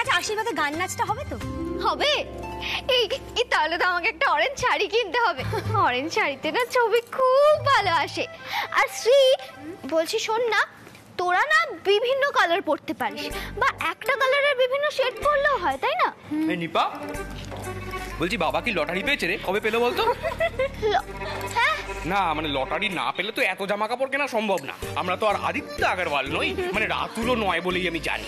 আচ্ছা আশীর্বাদে গান নাচটা হবে তো? হবে। এই এই তাহলে তো আমাকে একটা অরেঞ্জ শাড়ি কিনতে হবে। অরেঞ্জ শাড়িতে না ছবি খুব ভালো আসে। আর শ্রী বলছি শোন না, তোরা না বিভিন্ন কালার পড়তে পারিস বা একটা কালারের বিভিন্ন শেড পড়লেও হয়, তাই না? এই নিপা বলছি বাবা কি লটারি পেয়েছে রে? কবে পেলো বলতো? না মানে লটারি না পেলে তো এত জামা কাপড় কেনা সম্ভব না। আমরা তো আর আদিত্য আগরওয়াল নই, মানে রাতুলও নয় বলেই আমি জানি।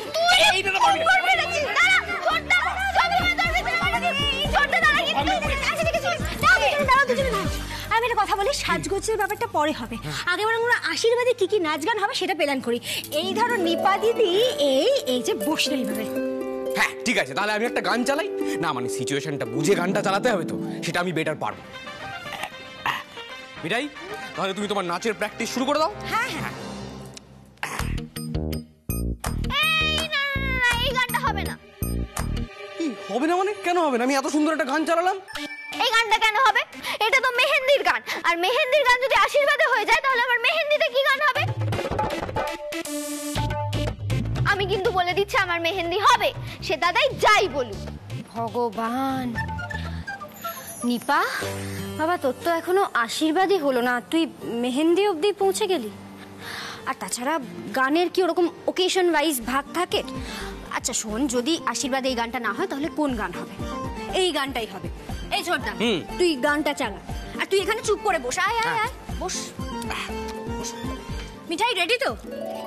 আমি একটা কথা বলি, সাজগোজের ব্যাপারটা পরে হবে, আগে বরং আমরা আশীর্বাদে কি কি নাচ গান হবে সেটা প্ল্যান করি। এই ধরো নিপা দিদি এই এই যে বসলে এইভাবে। হ্যাঁ ঠিক আছে, তাহলে আমি একটা গান চালাই। না মানে সিচুয়েশনটা বুঝে গানটা চালাতে হবে তো, সেটা আমি বেটার পারবো। মিঠাই তাহলে তুমি তোমার নাচের প্র্যাকটিস শুরু করে দাও। হ্যাঁ হ্যাঁ এই গানটা হবে না। কি হবে না মানে? কেন হবে না? আমি এত সুন্দর একটা গান চালালাম, এই গানটা কেন হবে? এটা তো মেহেন্দির গান, আর মেহেন্দির গান যদি আশীর্বাদে হয়ে যায় তাহলে আমার মেহেন্দিতে কি গান হবে? আমি কিন্তু বলে দিচ্ছি আমার মেহেন্দি হবে, সে দাদাই যাই বলুক। ভগবান নিপা বাবা, তোর তো এখনো আশীর্বাদই হলো না, তুই মেহেন্দি অবধি পৌঁছে গেলি। আর তাছাড়া গানের কি ওরকম ওকেশন ওয়াইজ ভাগ থাকে? আচ্ছা শোন, যদি আশীর্বাদ এই গানটা না হয় তাহলে কোন গান হবে? এই গানটাই হবে। এই ছোটদা তুই গানটা চালা, আর তুই এখানে চুপ করে বস। আয় আয় আয় বস। মিঠাই রেডি তো?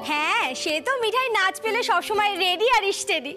হ্যাঁ সে তো মিঠাই নাচ পেলে সবসময় রেডি আর স্টেডি।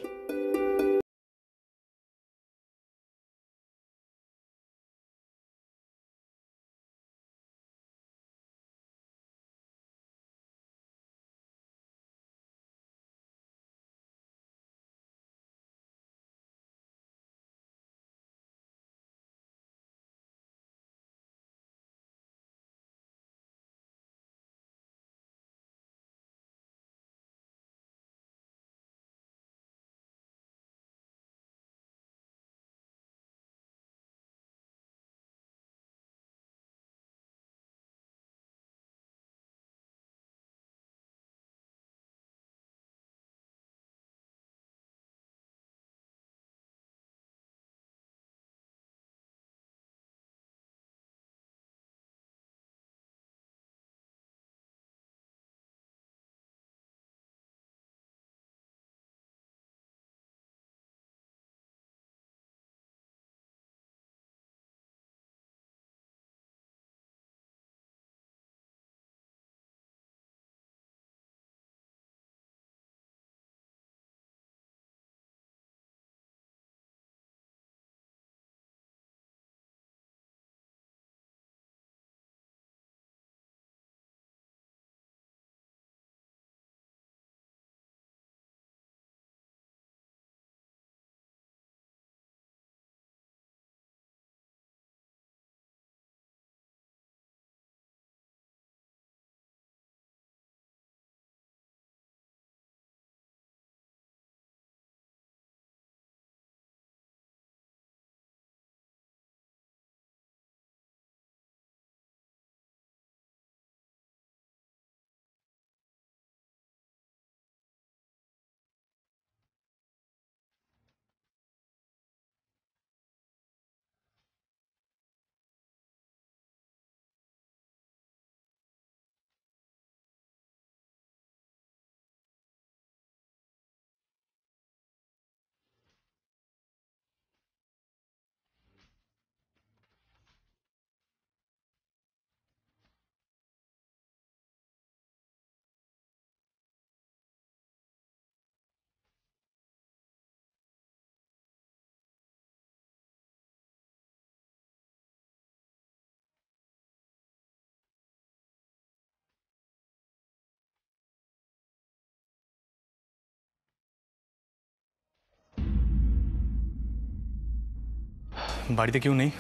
বাড়িতে কেউ নেই?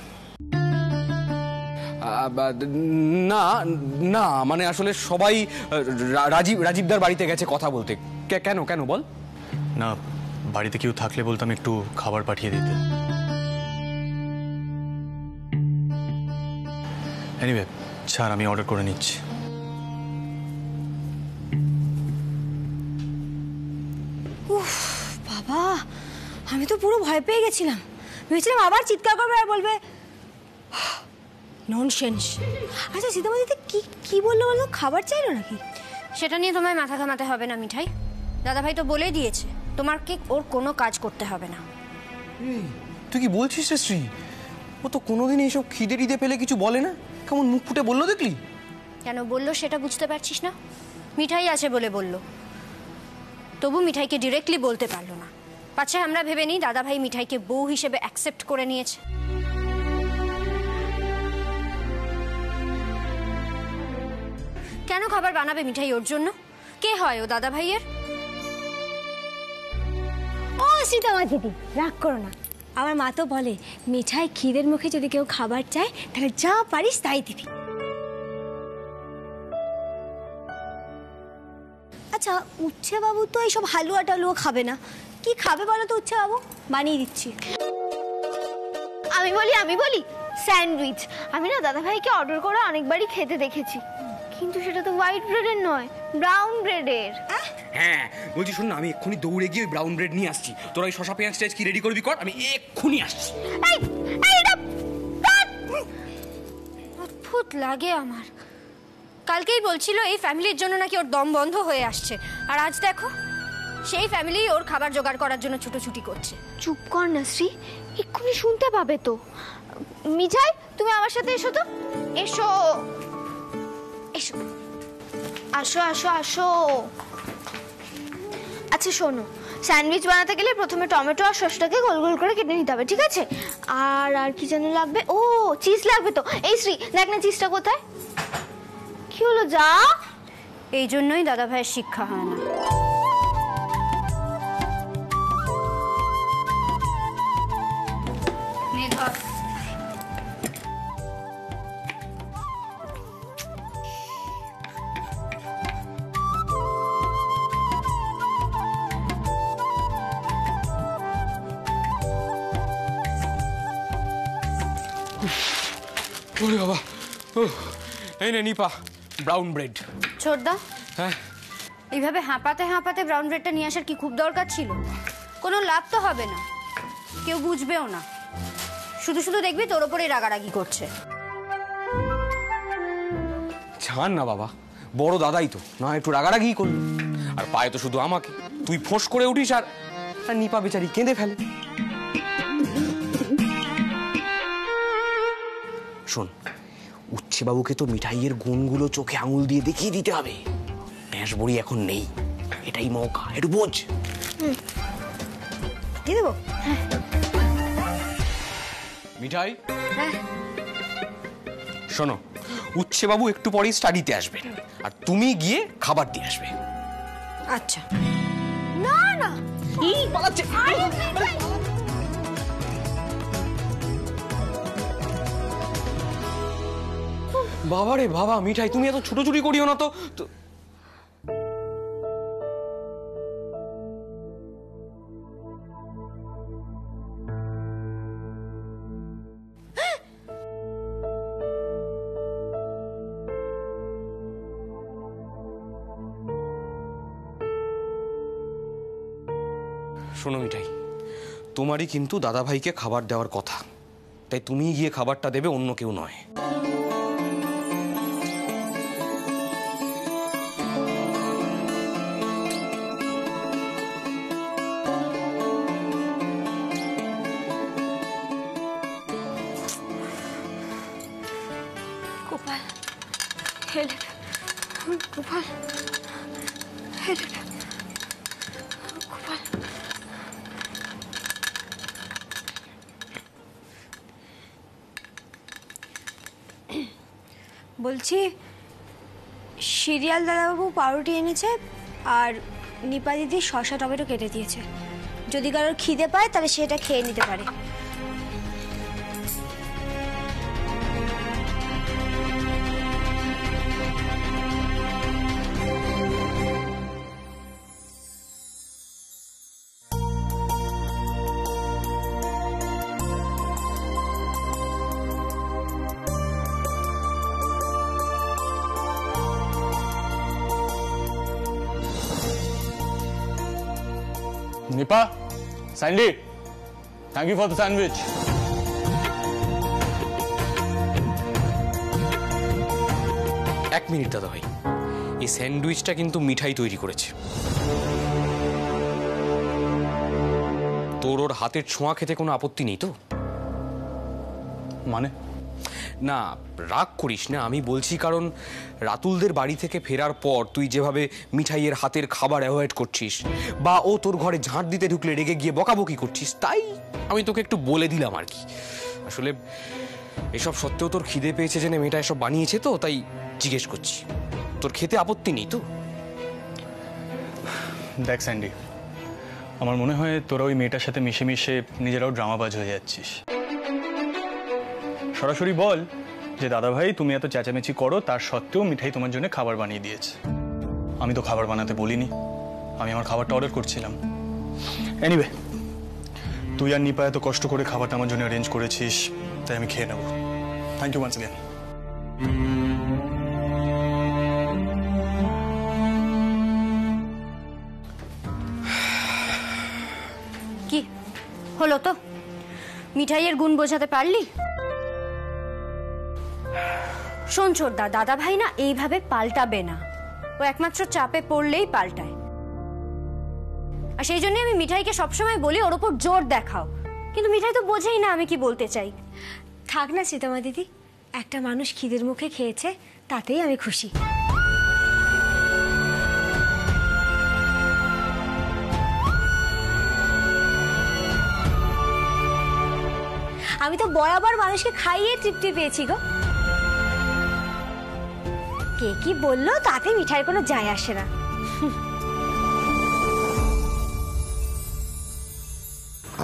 না না মানে আসলে সবাই রাজীবদার বাড়িতে গেছে কথা বলতে। কেন কেন বল? না বাড়িতে কেউ থাকলে বলতাম একটু খাবার পাঠিয়ে দিতে। এনিওয়ে ছাড়, আমি অর্ডার করে নিচ্ছি। উফ বাবা আমি তো পুরো ভয় পেয়ে গেছিলাম, ভেবেছিলাম আবার চিৎকার করবে আর বলবে ননসেন্স। আচ্ছা সীতামা দিদি কি কি বললো বললো, খাবার চাইলো নাকি? সেটা নিয়ে তোমায় মাথা ঘামাতে হবে না মিঠাই, দাদাভাই তো বলেই দিয়েছে তোমার কেক ওর কোনো কাজ করতে হবে না। তুই কি বলছিস রে শ্রী? ও তো কোনোদিন এইসব খিদে টিদে পেলে কিছু বলে না, কেমন মুখ ফুটে বললো দেখলি। কেন বললো সেটা বুঝতে পারছিস না? মিঠাই আছে বলে বললো, তবু মিঠাইকে ডিরেক্টলি বলতে পারলো না। পাছে আমরা ভেবে নিই দাদাভাই মিঠাইকে বউ হিসেবে অ্যাকসেপ্ট করে নিয়েছে। কেন খাবার বানাবে মিঠাই ওর জন্য? কে হয় ও দাদাভাইয়ের? ও সীতামা দিদি রাগ করো না, আমার মা তো বলে মিঠাই খিদের মুখে যদি কেউ খাবার চায় তাহলে যা পারিস তাই দিবি। আচ্ছা উচ্ছে বাবু তো এইসব হালুয়া টালুয়া খাবে না, কি খাবে বলো তো? উচ্ছে বাবু বানিয়ে দিচ্ছি। আমি বলি স্যান্ডউইচ। আমি না দাদাভাইকে অর্ডার করে অনেকবারই খেতে দেখেছি, কিন্তু সেটা তো হোয়াইট ব্রেডের নয়, ব্রাউন ব্রেডের। হ্যাঁ বলছি শোন না, আমি এক্ষুনি দৌড়ে গিয়ে ব্রাউন ব্রেড নিয়ে আসছি, তোরা শসা পেঁয়াজ টেজ কি রেডি করবি কর, আমি এক্ষুনি আসছি। অদ্ভুত লাগে আমার, কালকেই বলছিল এই ফ্যামিলির জন্য নাকি ওর দম বন্ধ হয়ে আসছে, আর আজ দেখো সেই ফ্যামিলি ওর খাবার জোগাড় করার জন্য ছুটোছুটি করছে। চুপ কর না শ্রী, এক্ষুনি শুনতে পাবে তো। মিঠাই তুমি আমার সাথে এসো তো, এসো এসো আসো আসো আসো। আচ্ছা শোনো, স্যান্ডউইচ বানাতে গেলে প্রথমে টমেটো আর সসটাকে গোল গোল করে কেটে নিতে হবে, ঠিক আছে? আর কি যেন লাগবে, ও চিজ লাগবে তো। এই শ্রী দেখ না চিজটা কোথায়, কি হলো যা। এই জন্যই দাদা ভাইয়ের শিক্ষা হয় না। ওরে বাবা, এই নে নিপা ব্রাউন ব্রেড। ছোট দা হ্যাঁ, এইভাবে হাঁপাতে হাঁপাতে ব্রাউন ব্রেডটা নিয়ে আসার কি খুব দরকার ছিল? কোনো লাভ তো হবে না, কেউ বুঝবেও না, শুধু শুধু দেখবি তোর ওপরে রাগারাগি করছে। ছাড় না বাবা, বড় দাদাই তো, না একটু রাগারাগি করলো। আর পায়ে তো শুধু আমাকে, তুই ফোঁস করে উঠিস আর নিপা বেচারি কেঁদে ফেলে। শোন উচ্ছে বাবুকে তো মিঠাইয়ের গুণগুলো চোখে আঙুল দিয়ে দেখিয়ে দিতে হবে, ন্যাশ বড়ি এখন নেই, এটাই মৌকা, একটু বোঝ। কি দেব মিঠাই? শোনো উচ্ছে বাবু একটু পরেই স্টাডিতে আসবেন, আর তুমি গিয়ে খাবার দিয়ে আসবে। আচ্ছা না না বাবা রে বাবা, মিঠাই তুমি এত ছুটোছুটি করিও না তো। শোনো মিঠাই, তোমারই কিন্তু দাদাভাইকে খাবার দেওয়ার কথা, তাই তুমি গিয়ে খাবারটা দেবে, অন্য কেউ নয়। বলছি সিরিয়াল দাদাবাবু পাউরুটি এনেছে, আর নিপা দিদি শসা টমেটো কেটে দিয়েছে, যদি কারোর খিদে পায় তাহলে সেটা খেয়ে নিতে পারে। Nipa, Sandy, Thank you for the sandwich. एक मिनट दादा भाई, ये सैंडविच टा किन्तु मिठाई तैरी करेछे। तोर और हाथे छोंया खेते कोनो आपत्ति नहीं तो? माने? না রাগ করিস না, আমি বলছি কারণ রাতুলদের বাড়ি থেকে ফেরার পর তুই যেভাবে মিঠাইয়ের হাতের খাবার অ্যাভয়েড করছিস বা ও তোর ঘরে ঝাঁট দিতে ঢুকলে রেগে গিয়ে বকাবকি করছিস, তাই আমি তোকে একটু বলে দিলাম আর কি। আসলে এসব সত্ত্বেও তোর খিদে পেয়েছে জেনে মেয়েটা এসব বানিয়েছে তো, তাই জিজ্ঞেস করছি। তোর খেতে আপত্তি নেই তো? দেখ স্যান্ডি, আমার মনে হয় তোরা ওই মেয়েটার সাথে মিশে মিশে নিজেরাও ড্রামাবাজ হয়ে যাচ্ছিস। সরাসরি বল যে দাদা ভাই তুমি এত চেঁচামেচি করো তার সত্ত্বেও মিঠাই তোমার জন্য খাবার বানিয়ে দিয়েছে। আমি তো খাবার বানাতে বলিনি, আমি আমার খাবারটা অর্ডার করছিলাম। এনিওয়ে তুই আর নিপা এত কষ্ট করে খাবারটা আমার জন্য অ্যারেঞ্জ করেছিস, তাই আমি খেয়ে নেব। Thank you once again. কি হলো তো, মিঠাইয়ের গুণ বোঝাতে পারলি? শোন ছোটদা, দাদা ভাই না এইভাবে পাল্টাবে না, ও একমাত্র চাপে পড়লেই পাল্টায়। আর সেই জন্য আমি মিঠাইকে সবসময় বলি ওর ওপর জোর দেখাও, কিন্তু মিঠাই তো বোঝেই না আমি কি বলতে চাই। থাক না সীতামা দিদি, একটা মানুষ খিদের মুখে খেয়েছে তাতেই আমি খুশি। আমি তো বরাবর মানুষকে খাইয়ে তৃপ্তি পেয়েছি গো, কে কি বললো তাতে মিঠাই কোনো যায় আসে না।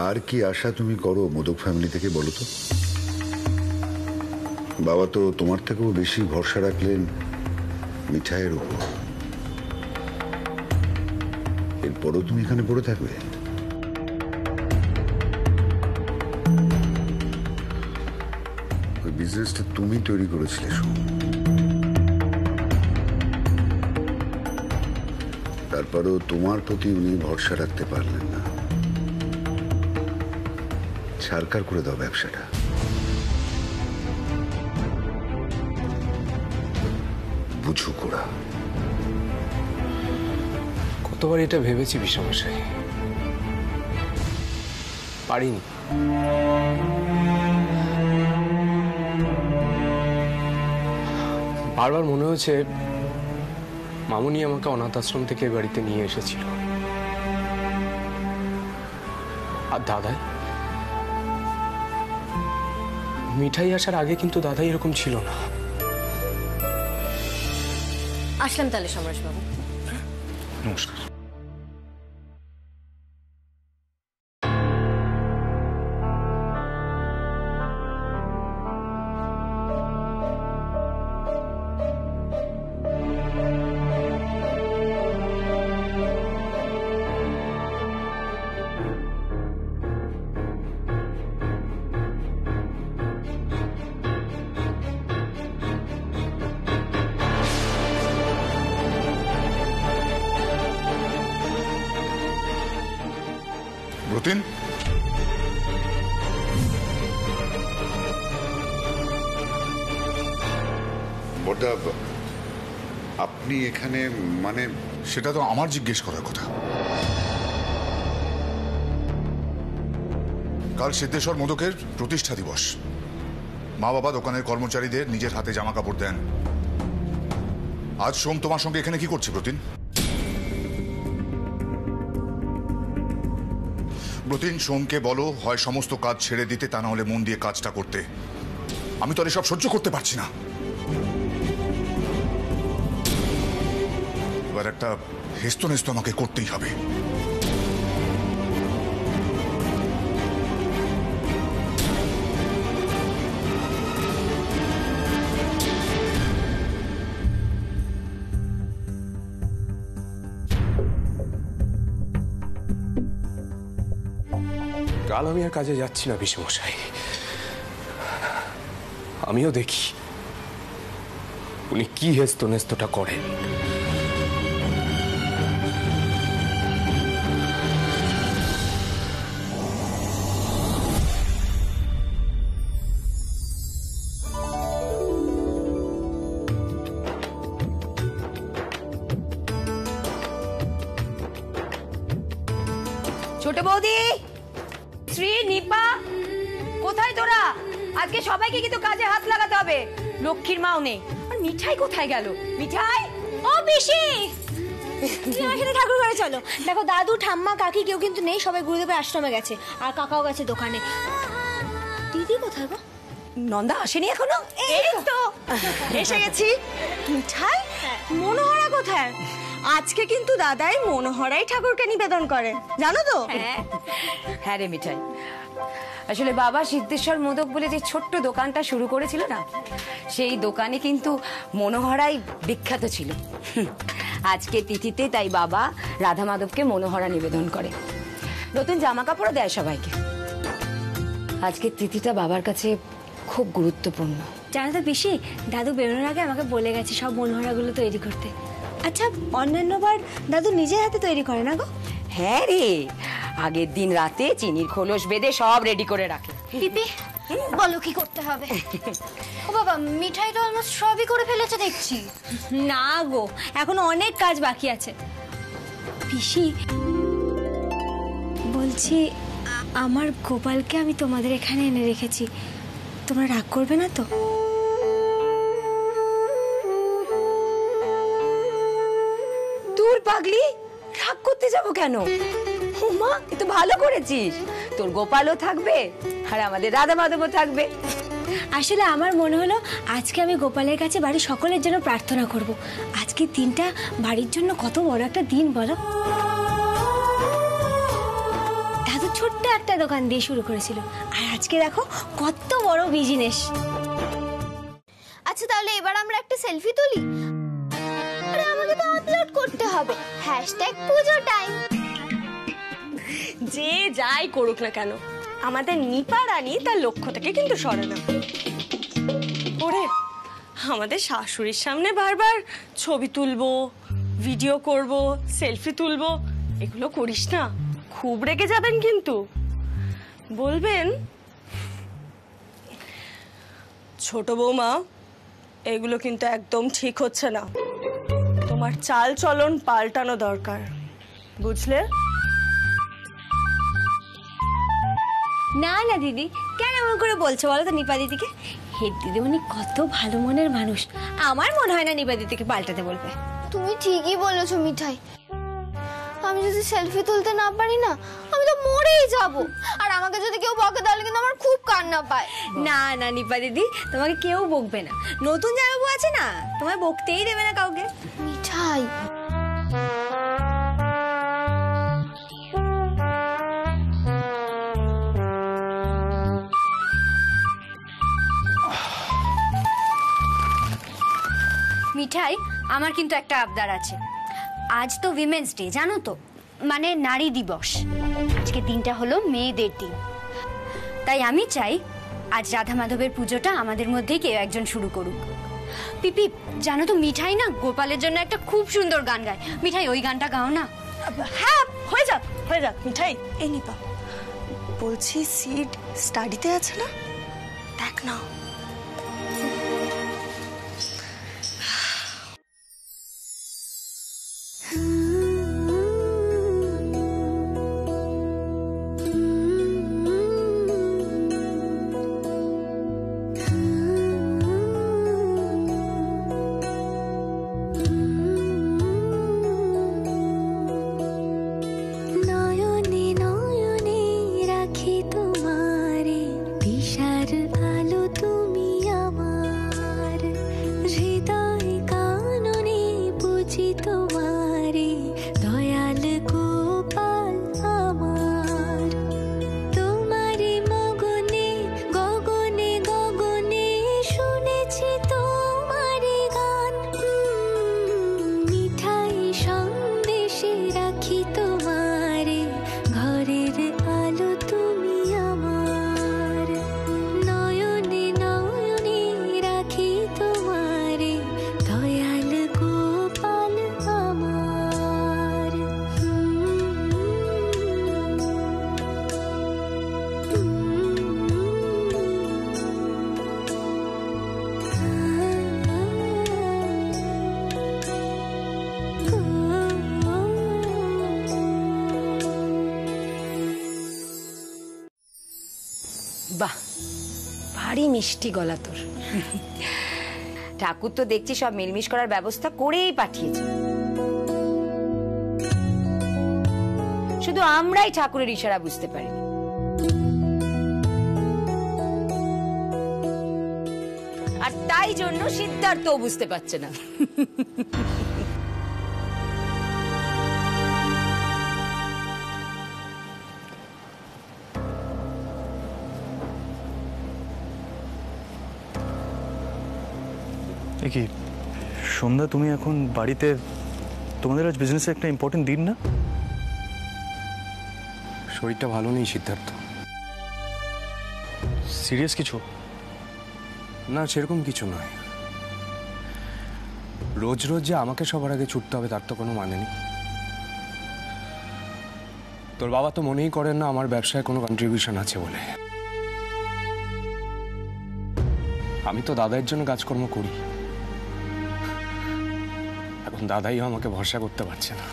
আর কি আশা তুমি করো মোদক ফ্যামিলি থেকে বলো তো? বাবা তো তোমার থেকেও বেশি ভরসা রাখলেন মিঠাইয়ের উপর, এরপরও তুমি এখানে পড়ে থাকবে? ওই বিজনেসটা তুমি তৈরি করেছিলে, তারপরেও তোমার প্রতি উনি ভরসা রাখতে পারলেন না। ছারখার করে দাও ব্যবসাটা। বুঝু কোড়া, কতবার এটা ভেবেছি বিশ্বমশাই, পারিনি। বারবার মনে হয়েছে মামুনি আমাকে অনাথ আশ্রম থেকে বাড়িতে নিয়ে এসেছিল, আর দাদাই মিঠাই আসার আগে কিন্তু দাদাই এরকম ছিল না। আসলাম তাহলে সমরেশ বাবু, নমস্কার। আপনি এখানে? মানে সেটা তো আমার জিজ্ঞেস করার কথা। কাল সিদ্ধেশ্বর মোদকের প্রতিষ্ঠা দিবস, মা বাবা দোকানের কর্মচারীদের নিজের হাতে জামা কাপড় দেন। আজ সোম তোমার সঙ্গে এখানে কি করছে প্রতীন? প্রতীন, সোমকে বলো হয় সমস্ত কাজ ছেড়ে দিতে, তা না হলে মন দিয়ে কাজটা করতে। আমি তো আর এসব সহ্য করতে পারছি না। এবার একটা হেস্তনেস্ত আমাকে করতেই হবে। কাল আমি আর কাজে যাচ্ছি না বিশ্বমশাই। আমিও দেখি উনি কি হেস্তনেস্তটা করেন। বৌদি, শ্রী, নিপা, কোথায় তোরা? আজকে সবাইকে কিন্তু কাজে হাত লাগাতে হবে। লক্ষ্মীর মাও নেই। আর মিঠাই কোথায় গেল? মিঠাই, ও পিসি, তুমি আমার সাথে ঠাকুর ঘরে চলো। দেখো দাদু, ঠাম্মা, কাকি কেউ কিন্তু নেই, সবাই গুরুদেবের আশ্রমে গেছে, আর কাকাও গেছে দোকানে। দিদি কোথায় গো? নন্দা আসেনি এখনো? এই তো এসে গেছি। মিঠাই, মনোহরা কোথায়? আজকে কিন্তু দাদাই মনোহরাই ঠাকুরকে নিবেদন করে, জানো তো? হ্যাঁ রে মিঠাই, আসলে বাবা সিদ্ধেশ্বর মোদক বলে যে ছোট্ট দোকানটা শুরু করেছিল না, সেই দোকানে কিন্তু মনোহরাই বিখ্যাত ছিল। আজকে তিথিতে তাই বাবা রাধা মাধবকে মনোহরা নিবেদন করে, নতুন জামা কাপড়ও দেয় সবাইকে। আজকে তিথিটা বাবার কাছে খুব গুরুত্বপূর্ণ, জানো তো পিসি? দাদু বেরোনোর আগে আমাকে বলে গেছে সব মনোহরাগুলো তৈরি করতে। আচ্ছা, অন্যান্যবার দাদু নিজের হাতে তৈরি করে না গো? হ্যাঁ রে, আগের দিন রাতে চিনির খোলস বেঁধে সব রেডি করে রাখে। দিদি বলো কি করতে হবে? ও বাবা, মিঠাই তো অলমোস্ট সবই করে ফেলেছে দেখছি। না গো, এখনো অনেক কাজ বাকি আছে। পিসি বলছি, আমার গোপালকে আমি তোমাদের এখানে এনে রেখেছি, তোমরা রাগ করবে না তো? দূর পাগলি, রাগ করতে যাবো কেন? মা, তুই তো ভালো করেছিস, তোর গোপালও থাকবে আর আমাদের রাধা মাধবও থাকবে। আসলে আমার মনে হলো আজকে আমি গোপালের কাছে বাড়ির সকলের জন্য প্রার্থনা করব। আজকে দিনটা বাড়ির জন্য কত বড় একটা দিন বলো। দাদু ছোট্ট একটা দোকান দিয়ে শুরু করেছিল, আর আজকে দেখো কত বড় বিজনেস। আচ্ছা তাহলে এবার আমরা একটা সেলফি তুলি, আমাকে তো আপলোড করতে হবে, হ্যাশট্যাগ পুজো টাইম। যে যাই করুক না কেন, আমাদের নিপা রানী তার লক্ষ্যটাকে কিন্তু সরে না। ওরে, আমাদের শাশুড়ির সামনে বারবার ছবি তুলবো, ভিডিও করব, সেলফি তুলবো, এগুলো করিস না, খুব রেগে যাবেন কিন্তু। বলবেন ছোট বৌমা, এগুলো কিন্তু একদম ঠিক হচ্ছে না, তোমার চাল চলন পাল্টানো দরকার, বুঝলে? না না দিদি, কেন এমন করে বলছো বলো তো নিপা দিদিকে? হে দিদিমণি কত ভালো মনের মানুষ, আমার মনে হয় না নিপা দিদিকে পাল্টাতে বলবে। তুমি ঠিকই বলেছো মিঠাই, আমি যদি সেলফি তুলতে না পারি না, আমি তো মরেই যাব। আর আমাকে যদি কেউ বকে তাহলে কিন্তু আমার খুব কান্না পায়। না না নিপা দিদি, তোমাকে কেউ বকবে না, নতুন জামাইবাবু আছে না, তোমায় বকতেই দেবে না কাউকে। মিঠাই মিঠাই, আমার কিন্তু একটা আবদার আছে। আজ তো উইমেন্স ডে, জানো তো, মানে নারী দিবস। আজকে দিনটা হলো মেয়েদের দিন, তাই আমি চাই আজ রাধা মাধবের পুজোটা আমাদের মধ্যেই কেউ একজন শুরু করুক। পিপি জানো তো, মিঠাই না গোপালের জন্য একটা খুব সুন্দর গান গায়। মিঠাই ওই গানটা গাও না। হ্যাঁ, হয়ে যাক হয়ে যাক। মিঠাই, এই নিপা বলছি, সিড স্টাডিতে আছে না, দেখ না। আলো তো বাহ, ভারী মিষ্টি গলা তোর। ঠাকুর তো দেখছি সব মিলমিশ করার ব্যবস্থা করেই পাঠিয়েছে, শুধু আমরাই ঠাকুরের ইশারা বুঝতে পারিনি। আর তাই জন্য সিদ্ধার্থ বুঝতে পারছে না। কি সন্ধ্যা, তুমি এখন বাড়িতে? তোমাদের আজ বিজনেসে একটা ইম্পর্টেন্ট দিন না? শরীরটা ভালো নেই সিদ্ধার্থ। সিরিয়াস কিছু না? সেরকম কিছু নয়। রোজ রোজ যে আমাকে সবার আগে ছুটতে হবে তার তো কোনো মানে নেই। তোর বাবা তো মনেই করেন না আমার ব্যবসায় কোনো কন্ট্রিবিউশন আছে বলে। আমি তো দাদার জন্য কাজকর্ম করি, এখন দাদাইও আমাকে ভরসা করতে পারছে না।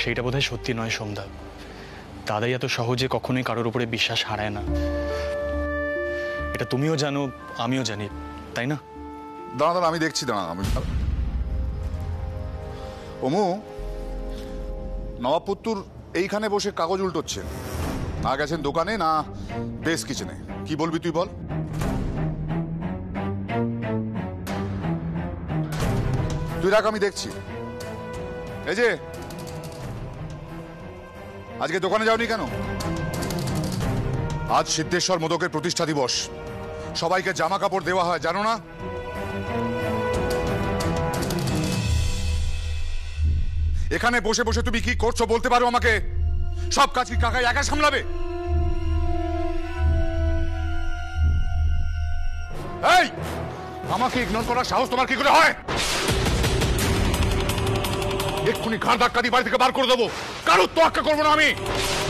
সেটা বোধহয় সত্যি নয় সোমদা, দাদাই এত সহজে কখনোই কারোর উপরে বিশ্বাস হারায় না, এটা তুমিও জানো আমিও জানি, তাই না? দাঁড়া আমি দেখছি, দাঁড়া আমি। ওমু, নবাবপুত্তুর এইখানে বসে কাগজ উল্টোচ্ছে, না গেছেন দোকানে না বেশ কিচেনে, কি বলবি তুই বল? তুই রাখ আমি দেখছি। এই যে আজকে দোকানে যাওনি কেন? আজ সিদ্ধেশ্বর মোদকের প্রতিষ্ঠা দিবস, সবাইকে জামা কাপড় দেওয়া হয় জানো না? এখানে বসে বসে তুমি কি করছো বলতে পারো আমাকে? সব কাজ কি কাকাই একা সামলাবে? এই আমাকে ইগনোর করার সাহস তোমার কি করে হয়? এক্ষুনি ঘাড় ধাক্কা দিয়ে বাড়ি থেকে বার করে দেবো, কারোর তোয়াক্কা করবো না আমি।